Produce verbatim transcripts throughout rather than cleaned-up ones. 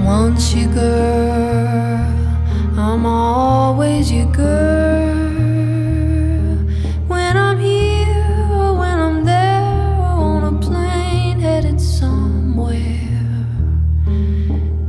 Once your girl, I'm always your girl. When I'm here or when I'm there or on a plane headed somewhere,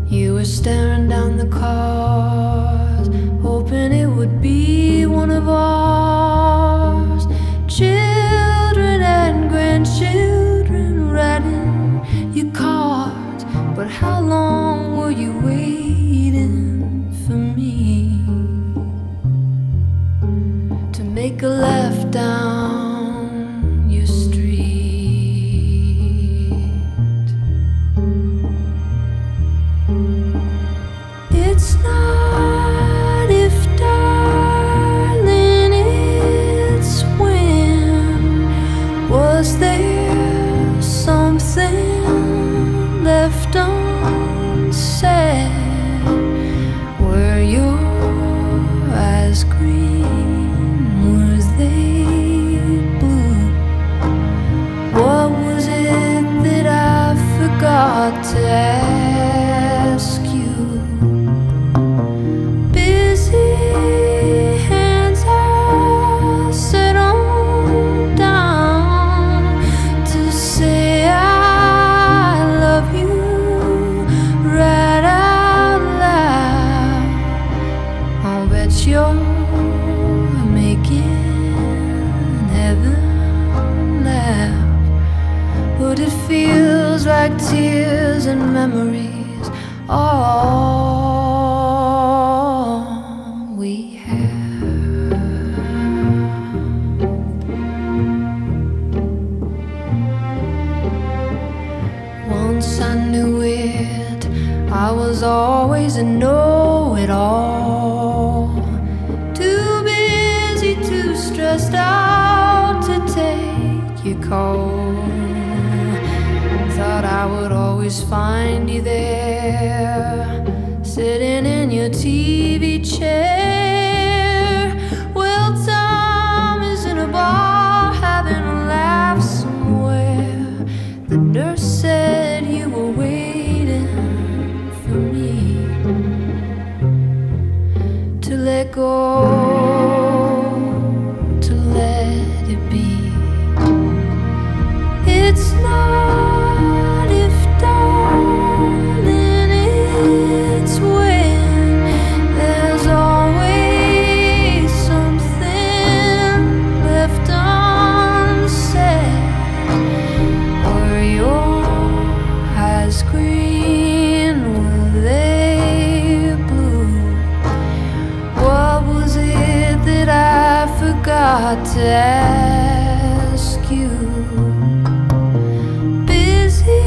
you were staring down the cars, hoping it would be one of ours. Children and grandchildren riding your cars, but how long were you waiting for me to make a left down your street? It's not if, darling, it's when. Was there something left on? Were your eyes green? Were they blue? What was it that I forgot to ask you? Busy hands are set on down to say I love you. You're making heaven laugh, but it feels like tears and memories are all we have. Once I knew it, I was always a know-it-all, too stressed out to take your call. Thought I would always find you there, sitting in your T V chair. Well, Tom is in a bar having a laugh somewhere. The nurse said you were waiting for me to let go, to ask you. Busy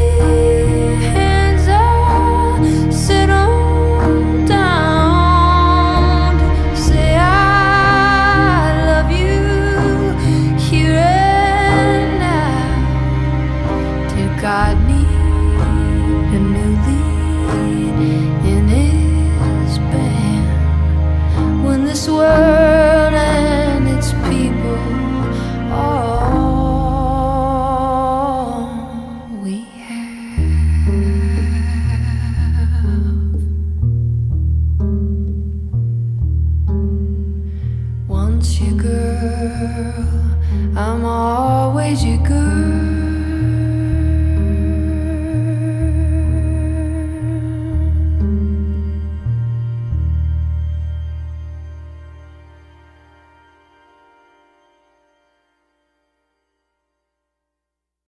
hands are set on down to say I love you here and now. Dear God, need a new lead in His band when this world your girl, I'm always your girl.